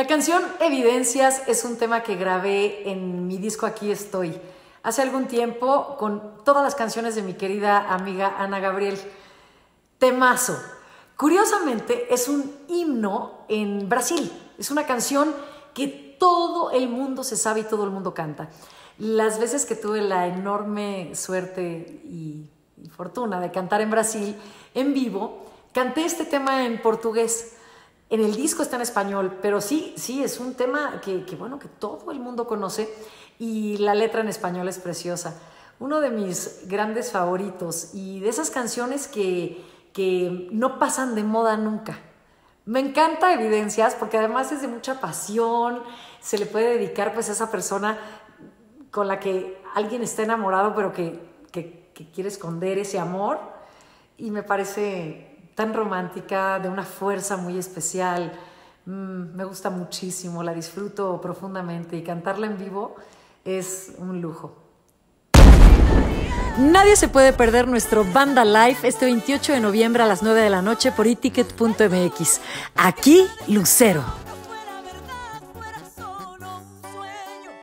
La canción Evidencias es un tema que grabé en mi disco Aquí Estoy hace algún tiempo con todas las canciones de mi querida amiga Ana Gabriel. Temazo. Curiosamente es un himno en Brasil. Es una canción que todo el mundo se sabe y todo el mundo canta. Las veces que tuve la enorme suerte y fortuna de cantar en Brasil en vivo, canté este tema en portugués. En el disco está en español, pero sí, es un tema que todo el mundo conoce y la letra en español es preciosa. Uno de mis grandes favoritos y de esas canciones que no pasan de moda nunca. Me encanta Evidencias porque además es de mucha pasión, se le puede dedicar pues a esa persona con la que alguien está enamorado pero que quiere esconder ese amor y me parece tan romántica, de una fuerza muy especial. Me gusta muchísimo, la disfruto profundamente y cantarla en vivo es un lujo. Nadie se puede perder nuestro Banda Live este 28 de noviembre a las 9 de la noche por etiquet.mx. Aquí, Lucero.